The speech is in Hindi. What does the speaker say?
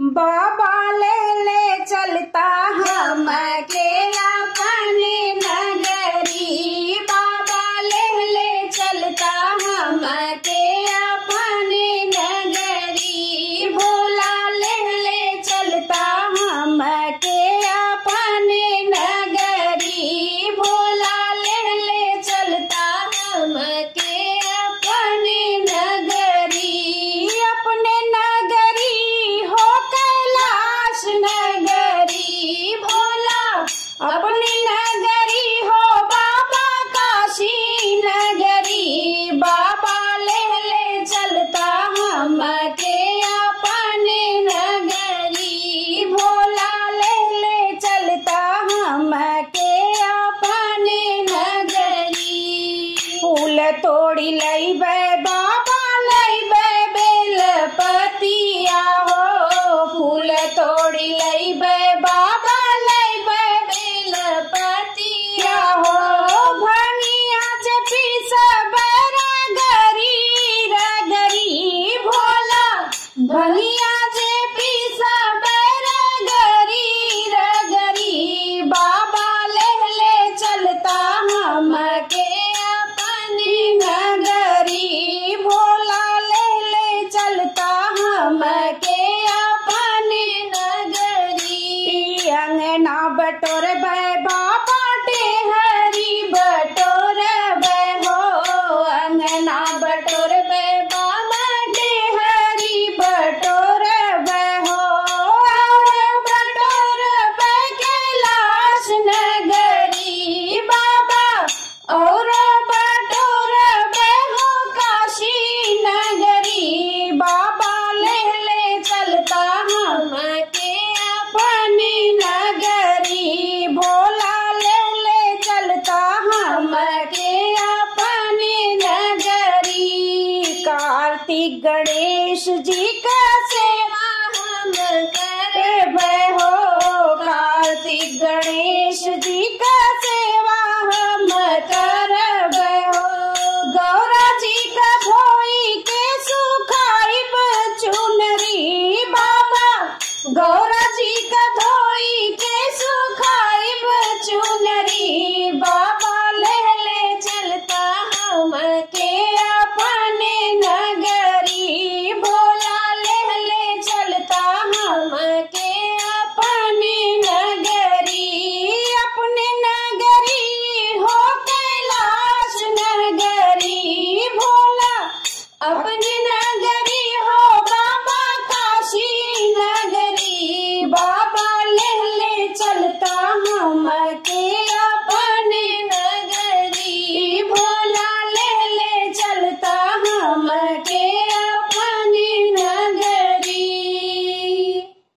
बाबा ले चलता हम अकेला अपने नगरी, बाबा ले चलता हम अकेला अपने नगरी, भोला ले चलता हम अकेला अपने नगरी, भोला ले चलता हम अकेला अपने नगरी, अपने नगरी नगरी, भोला अपनी नगरी हो बाबा काशी नगरी, बाबा ले चलता हम के अपने नगरी, भोला ले चलता हम के अपने नगरी, फूल तोड़ी लैबे बाबा लैबे बेलपतिया हो, फूल तोड़ी लैबे बाबा लैबे बेलपतिया हो, भनिया जे पीसबे रगरी रगरी, भोला भनिया जे पीसबे रगरी रगरी, बाबा ले चलता हम के अपनी नगरी, भोला ले चलता हम के अंगना बटोर बाबा टेहरी बटोर हो, अंगना बटोर बाबा टेहरी बटोर हो, बटोर कैलाश नगरी, बाबा और बटोर हो काशी नगरी, बाबा ले चलता हम के अपनी नगरी, भोला ले चलता हम के अपनी नगरी, कार्तिक गणेश जी का सेवा हम करबे हो, कार्तिक गणेश जी का सेवा हम करबे हो, गौरा जी का भोई के सुखाई चुनरी, बाबा गौरा जी का धोई